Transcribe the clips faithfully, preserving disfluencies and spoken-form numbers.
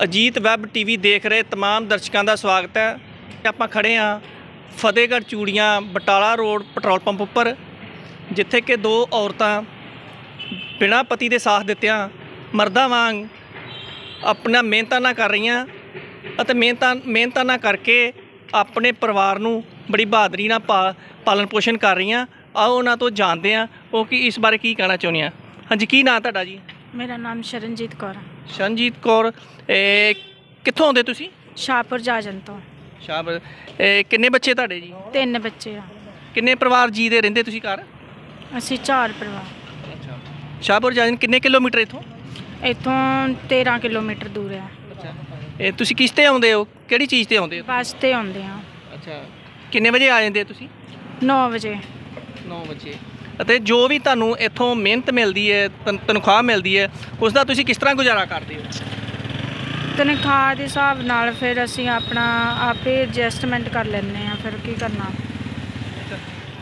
Ajit web TV देख रहे तमाम दर्शकों का स्वागत है। आप खड़े हाँ फतेहगढ़ चूड़ियाँ बटाला रोड पेट्रोल पंप उपर, जिथे कि दो औरतें बिना पति के साथ दित्या मर्दा वांग अपना मेहनत ना कर रही और मेहनत मेहनत ना करके अपने परिवार को बड़ी बहादुरी ना पा पालन पोषण कर रही। आओ उन्होंने तो जानते हैं वो कि इस बारे की कहना चाहते हैं। हाँ जी, की नाम तुहाडा जी? मेरा नाम शरणजीत कौर। शरणजीत कौर, कित्थों आउंदे तुसीं? शाहपुर जाजन तो। शाहपुर। किन्ने बच्चे तुहाडे जी? तीन बच्चे आ। किन्ने परिवार जी दे रहिंदे तुसीं घर? असीं चार परिवार। अच्छा। शाहपुर जाजन किन्ने किलोमीटर इथों? इथों तेरह किलोमीटर दूर है। अच्छा। तुसीं किस ते आउंदे हो, किहड़ी चीज़ ते आउंदे हो? बस ते आउंदे आ। अच्छा। किन्ने बजे आ जांदे तुसीं? नौ बजे। नौ बजे। ਅਤੇ जो भी ਤੁਹਾਨੂੰ ਇੱਥੋਂ मेहनत मिलती है, तन तनख्वाह मिलती है, उसका ਤੁਸੀਂ किस तरह गुजारा करते हो? ਤਨਖਾਹ ਦੇ ਹਿਸਾਬ ਨਾਲ ਫਿਰ ਅਸੀਂ ਆਪਣਾ ਆਪੇ ਐਡਜਸਟਮੈਂਟ ਕਰ ਲੈਂਦੇ ਆ, ਫਿਰ ਕੀ ਕਰਨਾ।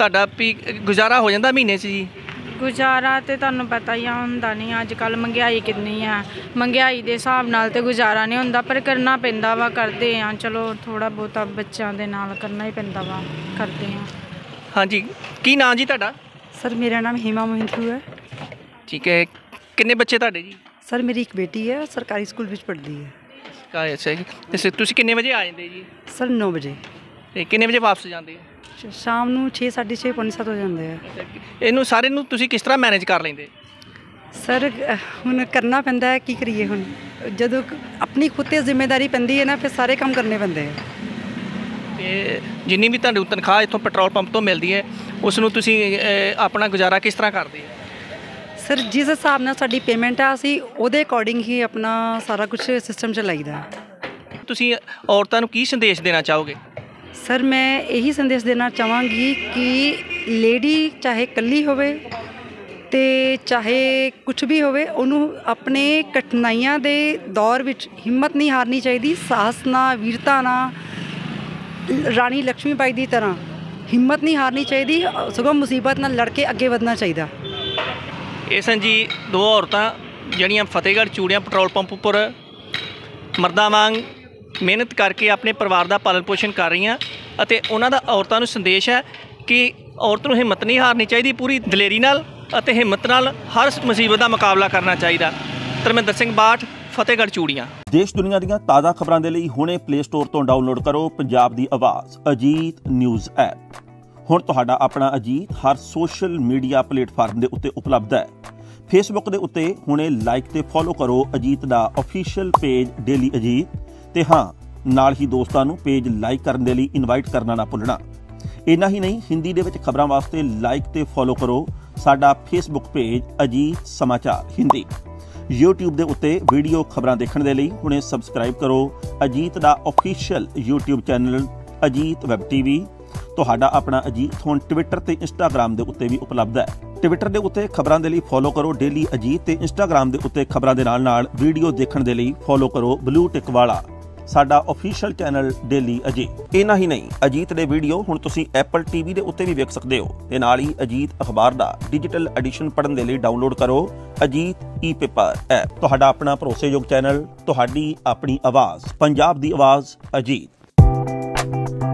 ਤੁਹਾਡਾ ਗੁਜ਼ਾਰਾ हो ਜਾਂਦਾ ਮਹੀਨੇ 'ਚ ਜੀ? ਗੁਜ਼ਾਰਾ ਤੇ ਤੁਹਾਨੂੰ ਪਤਾ ਹੀ ਆ ਹੁੰਦਾ ਨਹੀਂ, ਅੱਜ ਕੱਲ੍ਹ ਮਹਿੰਗਾਈ ਕਿੰਨੀ ਆ, ਮਹਿੰਗਾਈ ਦੇ ਹਿਸਾਬ ਨਾਲ ਤੇ ਗੁਜ਼ਾਰਾ ਨਹੀਂ ਹੁੰਦਾ, ਪਰ ਕਰਨਾ ਪੈਂਦਾ ਵਾ, ਕਰਦੇ ਆ। ਚਲੋ ਥੋੜਾ ਬਹੁਤਾ ਬੱਚਿਆਂ ਦੇ ਨਾਲ ਕਰਨਾ ਹੀ ਪੈਂਦਾ ਵਾ, ਕਰਦੇ ਆ। हाँ जी, ਕੀ ਨਾਂ ਜੀ ਤੁਹਾਡਾ? सर मेरा नाम हेमा महिंद्रू है। ठीक है, कितने बच्चे तुहाडे जी? सर मेरी एक बेटी है, सरकारी स्कूल में पढ़ती है। अच्छा, तुसीं कितने बजे आ जांदे जी? सर नौ बजे। ते कितने बजे वापस जांदे? शाम नूं छे साढ़े छे पौने सत्त हो जांदे आ। इहनूं सारे नूं तुसीं किस तरह मैनेज कर लैंदे? सर हुण करना पैंदा है, की करिए हुण, जदों अपनी खुद ते जिम्मेदारी पैंदी है ना, फिर सारे काम करने पैंदे आ। जिन्नी भी तुहानूं तनख्वाह इत्थों पेट्रोल पंप तो मिलती है, उसनूं तुसीं अपना गुजारा किस तरह करदे हो? सर जिस हिसाब नाल साडी पेमेंट आ, असीं उहदे अकॉर्डिंग ही अपना सारा कुछ सिस्टम चलाईदा। तुसीं औरतां नूं की संदेश देना चाहोगे? सर मैं यही संदेश देना चाहांगी कि लेडी चाहे कल्ली होवे ते चाहे कुछ भी होवे, उहनूं अपने कठिनाइयां दे दौर विच हिम्मत नहीं हारनी चाहिदी। साहस नाल, वीरता नाल, रानी लक्ष्मी बाई की तरह हिम्मत नहीं हारनी चाहिए, सगों मुसीबत ना लड़ के अगे बढ़ना चाहिए। ये सन जी दो औरतें जड़ियाँ फतेहगढ़ चूड़ियाँ पेट्रोल पंप पर मर्दा वांग मेहनत करके अपने परिवार का पालन पोषण कर रही हैं। उन्होंने औरतों को संदेश है कि औरत को हिम्मत नहीं हारनी चाहिए, पूरी दलेरी नाल अते हिम्मत नाल हर मुसीबत का मुकाबला करना चाहिए। धर्मेंद्र सिंह बाठ, फतेहगढ़ चूड़ियाँ। देश दुनिया ਦੀਆਂ ਤਾਜ਼ਾ ਖਬਰਾਂ ਦੇ ਲਈ ਹੁਣੇ ਪਲੇ ਸਟੋਰ ਤੋਂ ਡਾਊਨਲੋਡ ਕਰੋ ਪੰਜਾਬ ਦੀ ਆਵਾਜ਼ ਅਜੀਤ ਨਿਊਜ਼ ਐਪ। ਹੁਣ ਤੁਹਾਡਾ ਆਪਣਾ ਅਜੀਤ ਹਰ ਸੋਸ਼ਲ ਮੀਡੀਆ ਪਲੇਟਫਾਰਮ ਦੇ ਉੱਤੇ ਉਪਲਬਧ ਹੈ। ਫੇਸਬੁੱਕ ਦੇ ਉੱਤੇ ਹੁਣੇ ਲਾਈਕ ਤੇ ਫੋਲੋ ਕਰੋ ਅਜੀਤ ਦਾ ਅਫੀਸ਼ੀਅਲ ਪੇਜ ਡੇਲੀ ਅਜੀਤ, ਤੇ ਹਾਂ ਨਾਲ ਹੀ ਦੋਸਤਾਂ ਨੂੰ ਪੇਜ ਲਾਈਕ ਕਰਨ ਦੇ ਲਈ ਇਨਵਾਈਟ ਕਰਨਾ ਨਾ ਭੁੱਲਣਾ। ਇੰਨਾ ਹੀ ਨਹੀਂ, ਹਿੰਦੀ ਦੇ ਵਿੱਚ ਖਬਰਾਂ ਵਾਸਤੇ ਲਾਈਕ ਤੇ ਫੋਲੋ ਕਰੋ ਸਾਡਾ ਫੇਸਬੁੱਕ ਪੇਜ ਅਜੀਤ ਸਮਾਚਾਰ ਹਿੰਦੀ। YouTube ਦੇ ਉੱਤੇ ਵੀਡੀਓ ਖਬਰਾਂ ਦੇਖਣ ਦੇ ਲਈ ਹੁਣੇ ਸਬਸਕ੍ਰਾਈਬ ਕਰੋ ਅਜੀਤ ਦਾ official YouTube channel Ajit web TV. ਤੁਹਾਡਾ ਆਪਣਾ ਅਜੀਤ ਹੁਣ ਟਵਿੱਟਰ ਤੇ ਇੰਸਟਾਗ੍ਰam ਦੇ ਉੱਤੇ ਵੀ ਉਪਲਬਧ ਹੈ। ਟਵਿੱਟਰ ਦੇ ਉੱਤੇ ਖਬਰਾਂ ਦੇ ਲਈ ਫੋਲੋ ਕਰੋ ਡੇਲੀ ਅਜੀਤ, ਤੇ ਇੰਸਟਾਗ੍ਰam ਦੇ ਉੱਤੇ ਖਬਰਾਂ ਦੇ ਨਾਲ ਨਾਲ ਵੀਡੀਓ ਦੇਖਣ ਦੇ ਲਈ ਫੋਲੋ ਕਰੋ ਬਲੂ ਟਿਕ ਵਾਲਾ ਸਾਡਾ ਅਫੀਸ਼ੀਅਲ ਚੈਨਲ ਡੇਲੀ ਅਜੀਤ। ਇੰਨਾ ਹੀ ਨਹੀਂ, ਅਜੀਤ ਦੇ ਵੀਡੀਓ ਹੁਣ ਤੁਸੀਂ ਐਪਲ ਟੀਵੀ ਦੇ ਉੱਤੇ ਵੀ ਵੇਖ ਸਕਦੇ ਹੋ, ਤੇ ਨਾਲ ਹੀ ਅਜੀਤ ਅਖਬਾਰ ਦਾ ਡਿਜੀਟਲ ਐਡੀਸ਼ਨ ਪੜ੍ਹਨ ਦੇ ਲਈ ਡਾਊਨਲੋਡ ਕਰੋ ਅਜੀਤ ਈ ਪੇਪਰ ਐਪ। ਤੁਹਾਡਾ ਆਪਣਾ ਭਰੋਸੇਯੋਗ ਚੈਨਲ, ਤੁਹਾਡੀ ਆਪਣੀ ਆਵਾਜ਼, ਪੰਜਾਬ ਦੀ ਆਵਾਜ਼ ਅਜੀਤ।